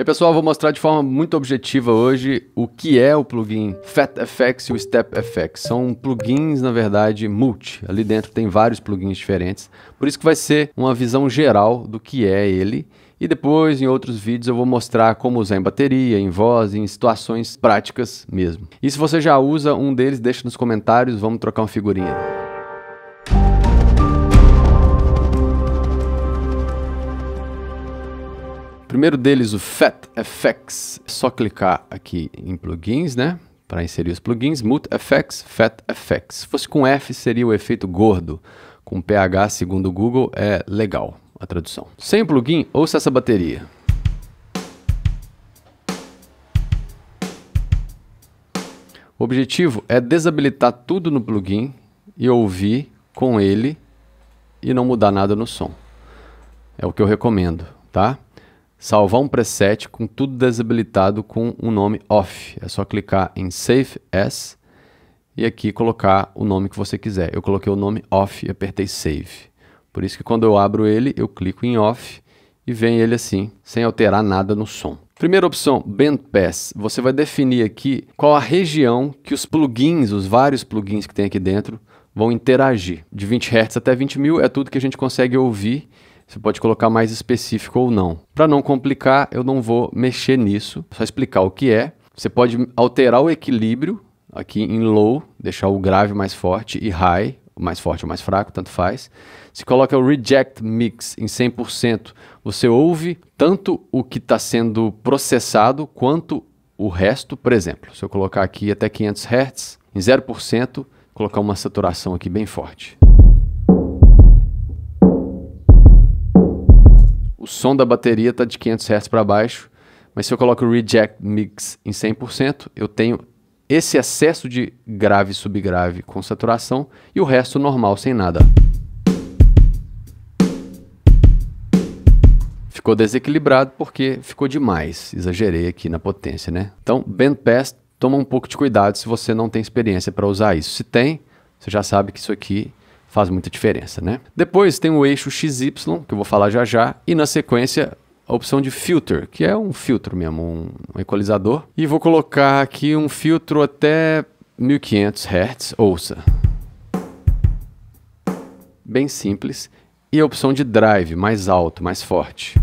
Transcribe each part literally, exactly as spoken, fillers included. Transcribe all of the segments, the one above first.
E pessoal, eu vou mostrar de forma muito objetiva hoje o que é o plugin Phat F X e o Step F X. São plugins, na verdade, multi. Ali dentro tem vários plugins diferentes. Por isso que vai ser uma visão geral do que é ele. E depois, em outros vídeos, eu vou mostrar como usar em bateria, em voz, em situações práticas mesmo. E se você já usa um deles, deixa nos comentários, vamos trocar uma figurinha. Primeiro deles, o Phat F X. É só clicar aqui em plugins, né? Para inserir os plugins. Mut F X, Phat F X. Se fosse com F, seria o efeito gordo. Com P H, segundo o Google, é legal a tradução. Sem plugin, ouça essa bateria. O objetivo é desabilitar tudo no plugin e ouvir com ele e não mudar nada no som. É o que eu recomendo, tá? Salvar um preset com tudo desabilitado com o nome off. É só clicar em Save As e aqui colocar o nome que você quiser. Eu coloquei o nome off e apertei Save. Por isso que quando eu abro ele, eu clico em off e vem ele assim, sem alterar nada no som. Primeira opção, Bandpass. Você vai definir aqui qual a região que os plugins, os vários plugins que tem aqui dentro, vão interagir. De vinte hertz até vinte mil é tudo que a gente consegue ouvir. Você pode colocar mais específico ou não. Para não complicar, eu não vou mexer nisso, só explicar o que é. Você pode alterar o equilíbrio aqui em low, deixar o grave mais forte e high, mais forte ou mais fraco, tanto faz. Se coloca o reject mix em cem por cento, você ouve tanto o que está sendo processado quanto o resto. Por exemplo, se eu colocar aqui até quinhentos hertz, em zero por cento, colocar uma saturação aqui bem forte. O som da bateria está de quinhentos hertz para baixo, mas se eu coloco o Reject Mix em cem por cento, eu tenho esse excesso de grave e subgrave com saturação e o resto normal, sem nada. Ficou desequilibrado porque ficou demais, exagerei aqui na potência, né? Então, Bandpass, toma um pouco de cuidado se você não tem experiência para usar isso. Se tem, você já sabe que isso aqui faz muita diferença, né? Depois tem o eixo X Y, que eu vou falar já já, e na sequência a opção de filter, que é um filtro mesmo, um equalizador. E vou colocar aqui um filtro até mil e quinhentos hertz, ouça. Bem simples. E a opção de drive, mais alto, mais forte.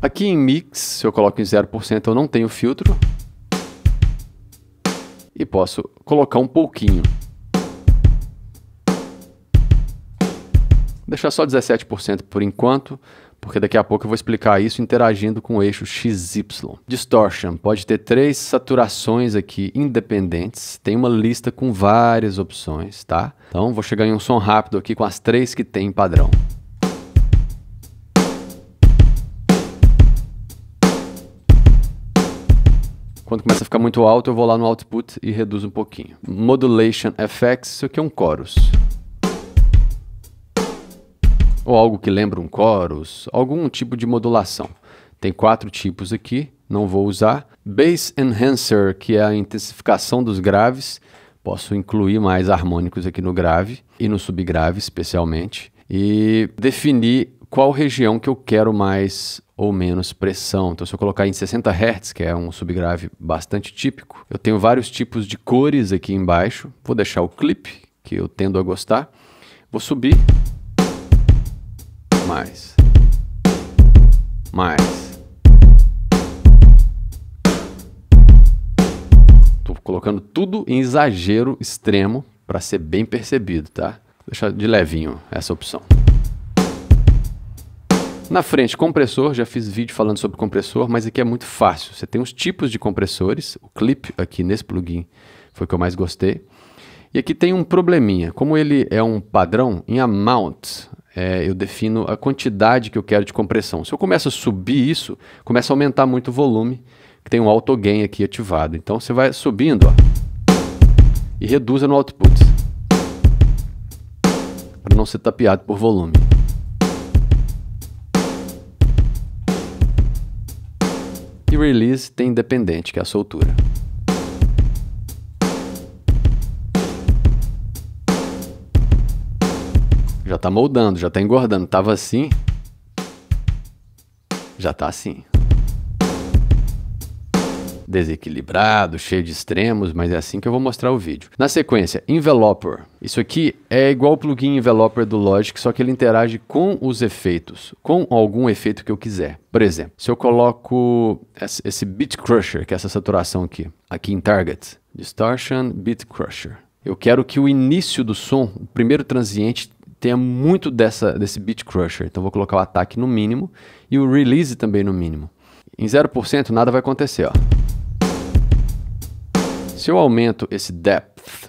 Aqui em mix, se eu coloco em zero por cento, eu não tenho filtro. E posso colocar um pouquinho. Deixar só dezessete por cento por enquanto, porque daqui a pouco eu vou explicar isso interagindo com o eixo X Y. Distortion. Pode ter três saturações aqui independentes. Tem uma lista com várias opções, tá? Então vou chegar em um som rápido aqui com as três que tem em padrão. Quando começa a ficar muito alto, eu vou lá no output e reduzo um pouquinho. Modulation F X, isso aqui é um chorus. Ou algo que lembra um chorus, algum tipo de modulação. Tem quatro tipos aqui, não vou usar. Bass Enhancer, que é a intensificação dos graves. Posso incluir mais harmônicos aqui no grave e no subgrave especialmente. E definir qual região que eu quero mais ou menos pressão. Então, se eu colocar em sessenta hertz, que é um subgrave bastante típico, eu tenho vários tipos de cores aqui embaixo. Vou deixar o clip, que eu tendo a gostar. Vou subir. Mais. Mais. Estou colocando tudo em exagero extremo para ser bem percebido, tá? Vou deixar de levinho essa opção. Na frente, compressor, já fiz vídeo falando sobre compressor, mas aqui é muito fácil. Você tem os tipos de compressores, o clip aqui nesse plugin foi o que eu mais gostei. E aqui tem um probleminha, como ele é um padrão, em amount, é, eu defino a quantidade que eu quero de compressão. Se eu começo a subir isso, começa a aumentar muito o volume, que tem um auto gain aqui ativado. Então você vai subindo, ó, e reduza no output, para não ser tapeado por volume. E release tem independente, que é a soltura. já tá moldando, já tá engordando. Tava assim, já tá assim. Desequilibrado, cheio de extremos, mas é assim que eu vou mostrar o vídeo. Na sequência, Enveloper. Isso aqui é igual o plugin Enveloper do Logic, só que ele interage com os efeitos, com algum efeito que eu quiser. Por exemplo, se eu coloco esse Beat Crusher, que é essa saturação aqui, aqui em Target, Distortion, Beat Crusher. Eu quero que o início do som, o primeiro transiente, tenha muito dessa, desse Beat Crusher. Então vou colocar o ataque no mínimo e o release também no mínimo. Em zero por cento nada vai acontecer, ó. Se eu aumento esse depth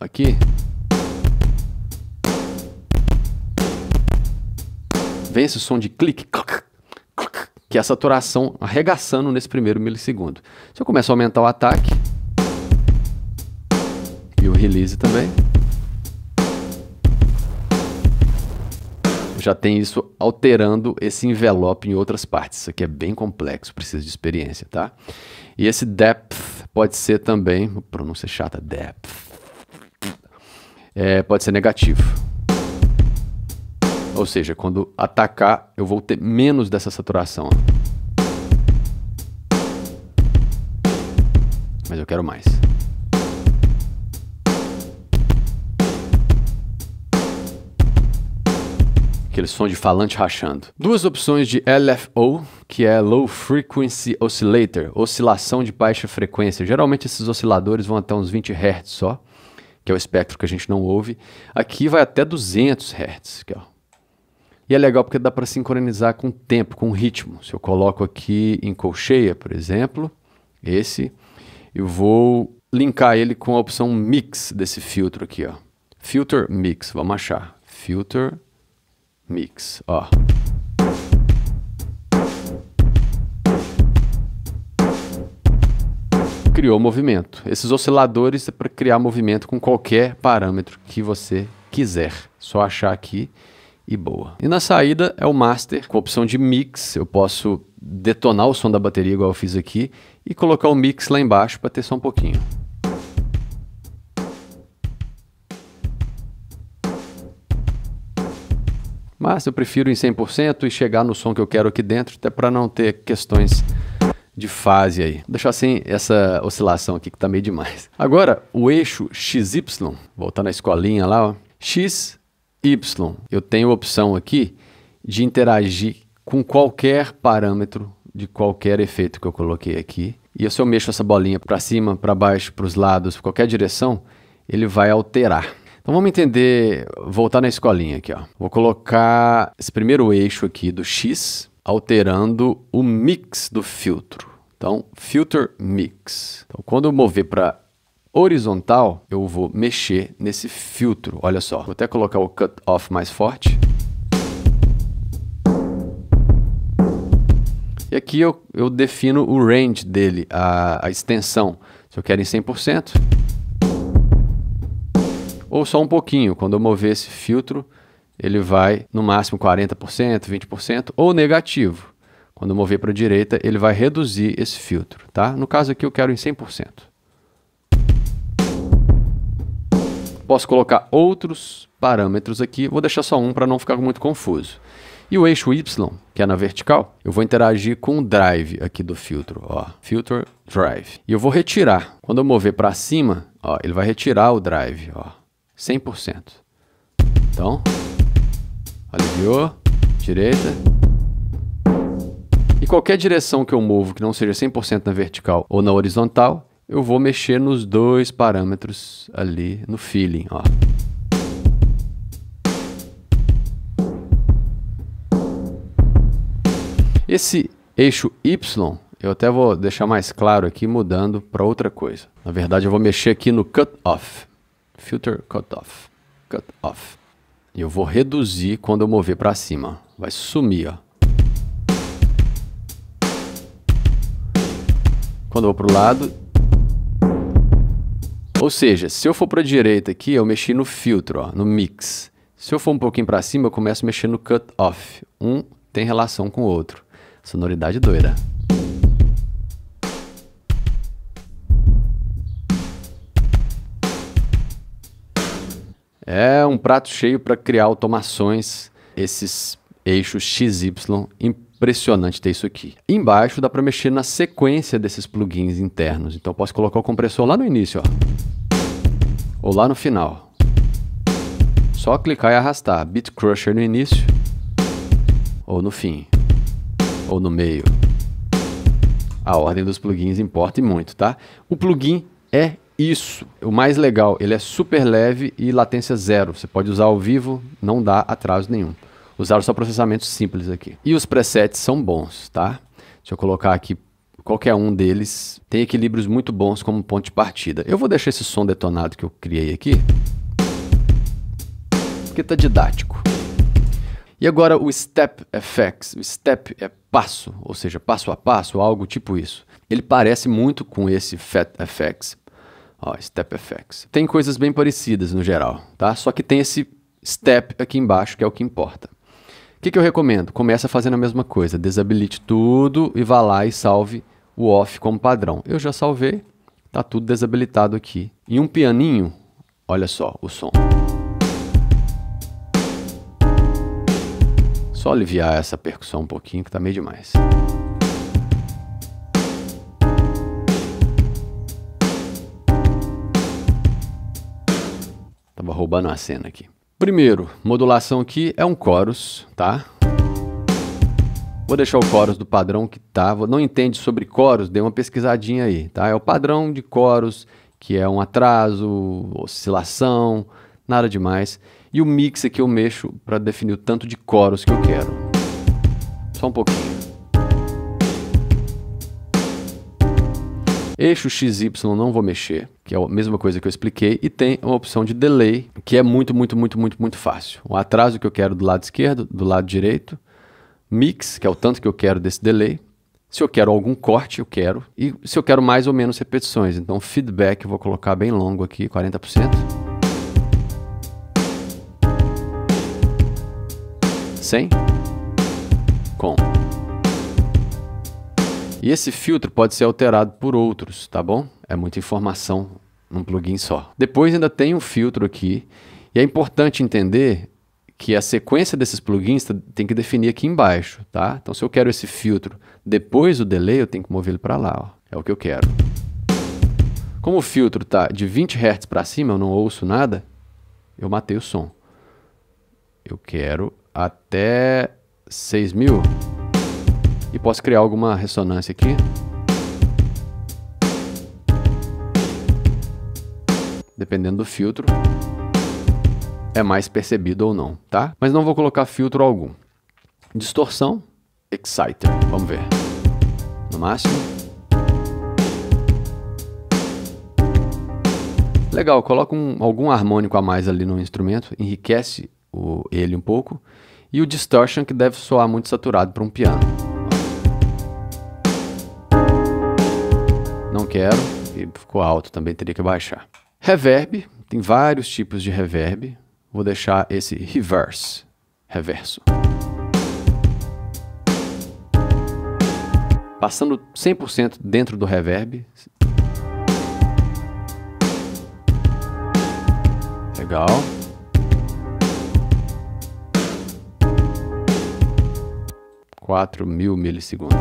aqui, vem esse som de clique, que é a saturação arregaçando nesse primeiro milissegundo. Se eu começar a aumentar o ataque e o release também, já tem isso alterando esse envelope em outras partes. Isso aqui é bem complexo, precisa de experiência, tá? E esse depth pode ser também, pronúncia chata, depth, é, pode ser negativo. Ou seja, quando atacar, eu vou ter menos dessa saturação. Ó. Mas eu quero mais. Aquele som de falante rachando. Duas opções de L F O, que é Low Frequency Oscillator, oscilação de baixa frequência. Geralmente esses osciladores vão até uns vinte hertz só, que é o espectro que a gente não ouve. Aqui vai até duzentos hertz. Aqui, ó. E é legal porque dá para sincronizar com o tempo, com o ritmo. Se eu coloco aqui em colcheia, por exemplo, esse, eu vou linkar ele com a opção Mix desse filtro aqui. Ó. Filter Mix, vamos achar. Filter Mix, ó. Criou movimento. Esses osciladores é para criar movimento com qualquer parâmetro que você quiser. Só achar aqui e boa. E na saída é o Master, com a opção de Mix. Eu posso detonar o som da bateria, igual eu fiz aqui, e colocar o Mix lá embaixo para ter só um pouquinho. Mas eu prefiro em cem por cento e chegar no som que eu quero aqui dentro, até para não ter questões de fase aí. Vou deixar assim essa oscilação aqui que tá meio demais. Agora, o eixo X Y, voltar na escolinha lá, ó. X, Y. Eu tenho a opção aqui de interagir com qualquer parâmetro de qualquer efeito que eu coloquei aqui. E se eu mexo essa bolinha para cima, para baixo, para os lados, qualquer direção, ele vai alterar. Então vamos entender, voltar na escolinha aqui, ó. Vou colocar esse primeiro eixo aqui do X, alterando o mix do filtro. Então, filter mix. Então, quando eu mover para horizontal, eu vou mexer nesse filtro. Olha só, vou até colocar o cut off mais forte. E aqui eu, eu defino o range dele, a, a extensão. Se eu quero em cem por cento. Ou só um pouquinho, quando eu mover esse filtro, ele vai no máximo quarenta por cento, vinte por cento, ou negativo. Quando eu mover para a direita, ele vai reduzir esse filtro, tá? No caso aqui eu quero em cem por cento. Posso colocar outros parâmetros aqui, vou deixar só um para não ficar muito confuso. E o eixo Y, que é na vertical, eu vou interagir com o drive aqui do filtro, ó, filter drive. E eu vou retirar, quando eu mover para cima, ó, ele vai retirar o drive, ó. cem por cento. Então, aliviou, direita. E qualquer direção que eu movo que não seja cem por cento na vertical ou na horizontal, eu vou mexer nos dois parâmetros ali no feeling, ó. Esse eixo Y, eu até vou deixar mais claro aqui, mudando para outra coisa. Na verdade, eu vou mexer aqui no cut off. Filter cutoff, cutoff. E eu vou reduzir quando eu mover para cima. Vai sumir, ó. Quando eu vou para o lado. Ou seja, se eu for para a direita aqui, eu mexi no filtro, ó, no mix. Se eu for um pouquinho para cima, eu começo a mexer no cutoff. Um tem relação com o outro. Sonoridade doida. É um prato cheio para criar automações, esses eixos X Y, impressionante ter isso aqui. Embaixo dá para mexer na sequência desses plugins internos, então eu posso colocar o compressor lá no início, ó, ou lá no final. Só clicar e arrastar, Beat Crusher no início, ou no fim, ou no meio. A ordem dos plugins importa e muito, tá? O plugin é isso. O mais legal, ele é super leve e latência zero. Você pode usar ao vivo, não dá atraso nenhum. Usar só processamento simples aqui. E os presets são bons, tá? Deixa eu colocar aqui qualquer um deles. Tem equilíbrios muito bons como ponto de partida. Eu vou deixar esse som detonado que eu criei aqui, porque tá didático. E agora o Step F X, o Step é passo, ou seja, passo a passo, algo tipo isso. Ele parece muito com esse Phat F X, ó, Step F X. Tem coisas bem parecidas no geral, tá? Só que tem esse step aqui embaixo que é o que importa. O que, que eu recomendo? Começa fazendo a mesma coisa, desabilite tudo e vá lá e salve o off como padrão. Eu já salvei, tá tudo desabilitado aqui. E um pianinho, olha só o som. Só aliviar essa percussão um pouquinho que tá meio demais. Tava roubando a cena aqui. Primeiro, modulação aqui é um chorus, tá? Vou deixar o chorus do padrão que tava. Não entende sobre chorus? Dê uma pesquisadinha aí, tá? É o padrão de chorus, que é um atraso, oscilação, nada demais. E o mix aqui eu mexo para definir o tanto de chorus que eu quero. Só um pouquinho. Eixo X Y não vou mexer, que é a mesma coisa que eu expliquei. E tem uma opção de delay, que é muito, muito, muito, muito, muito fácil. O atraso que eu quero do lado esquerdo, do lado direito. Mix, que é o tanto que eu quero desse delay. Se eu quero algum corte, eu quero. E se eu quero mais ou menos repetições. Então feedback eu vou colocar bem longo aqui, quarenta por cento. Sem, com. E esse filtro pode ser alterado por outros, tá bom? É muita informação num plugin só. Depois ainda tem um filtro aqui, e é importante entender que a sequência desses plugins tem que definir aqui embaixo, tá? Então se eu quero esse filtro depois do delay, eu tenho que mover ele para lá, ó. É o que eu quero. Como o filtro tá de vinte hertz para cima, eu não ouço nada, eu matei o som. Eu quero até seis mil e posso criar alguma ressonância aqui. Dependendo do filtro, é mais percebido ou não, tá? Mas não vou colocar filtro algum. Distorção, Exciter, vamos ver. No máximo. Legal, coloca um, algum harmônico a mais ali no instrumento, enriquece o, ele um pouco. E o distortion, que deve soar muito saturado para um piano. Não quero, e ficou alto, também teria que baixar. Reverb, tem vários tipos de reverb. Vou deixar esse reverse, reverso. Passando cem por cento dentro do reverb. Legal. quatro mil milissegundos.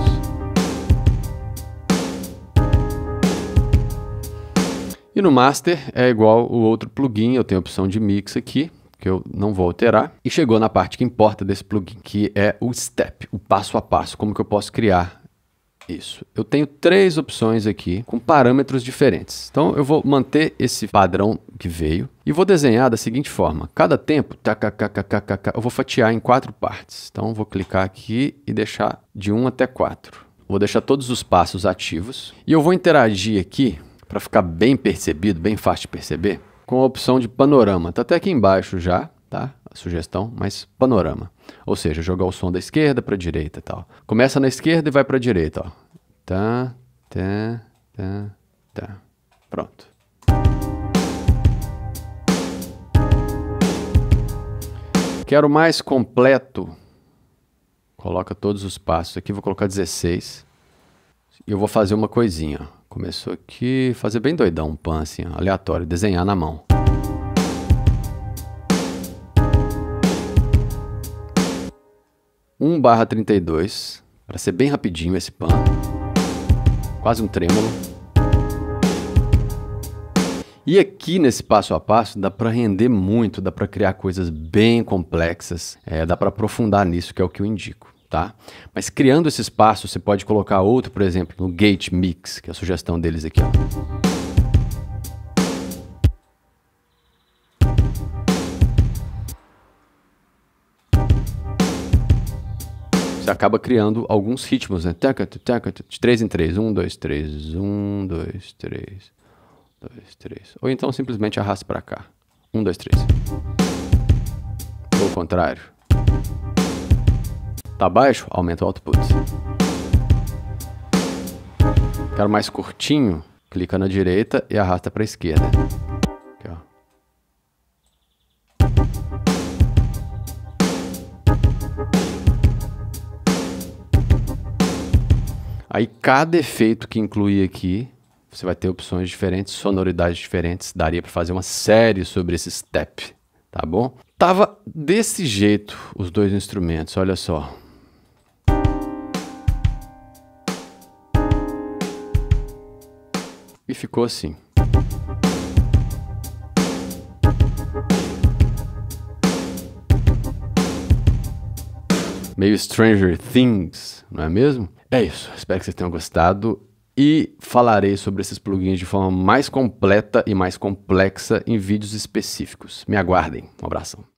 E no master é igual o outro plugin, eu tenho a opção de mix aqui, que eu não vou alterar. E chegou na parte que importa desse plugin, que é o step, o passo a passo, como que eu posso criar isso. Eu tenho três opções aqui com parâmetros diferentes. Então eu vou manter esse padrão que veio e vou desenhar da seguinte forma. Cada tempo, tacacacacacacá, eu vou fatiar em quatro partes. Então eu vou clicar aqui e deixar de um até quatro. Vou deixar todos os passos ativos. E eu vou interagir aqui, para ficar bem percebido, bem fácil de perceber, com a opção de panorama. Está até aqui embaixo já, tá? A sugestão, mas panorama. Ou seja, jogar o som da esquerda para a direita e tal. Começa na esquerda e vai para a direita, ó. Tá, tá, tá, tá. Pronto. Quero mais completo. Coloca todos os passos aqui, vou colocar dezesseis. E eu vou fazer uma coisinha, ó. Começou aqui, fazer bem doidão, um pan assim, ó, aleatório, desenhar na mão. um barra trinta e dois, para ser bem rapidinho esse pan, quase um trêmulo. E aqui nesse passo a passo dá para render muito, dá para criar coisas bem complexas, é, dá para aprofundar nisso, que é o que eu indico, tá? Mas criando esse espaço você pode colocar outro, por exemplo, no Gate Mix, que é a sugestão deles aqui, ó. Você acaba criando alguns ritmos, né? De três em três. um, dois, três. um, dois, três. dois, três. Ou então simplesmente arrasta para cá. um, dois, três. Ou o contrário. Tá baixo? Aumenta o output. Quero mais curtinho? Clica na direita e arrasta para a esquerda. Aqui, ó. Aí cada efeito que incluir aqui, você vai ter opções diferentes, sonoridades diferentes. Daria para fazer uma série sobre esse step, tá bom? Tava desse jeito os dois instrumentos, olha só. E ficou assim. Meio Stranger Things, não é mesmo? É isso, espero que vocês tenham gostado e falarei sobre esses plugins de forma mais completa e mais complexa em vídeos específicos. Me aguardem, um abração.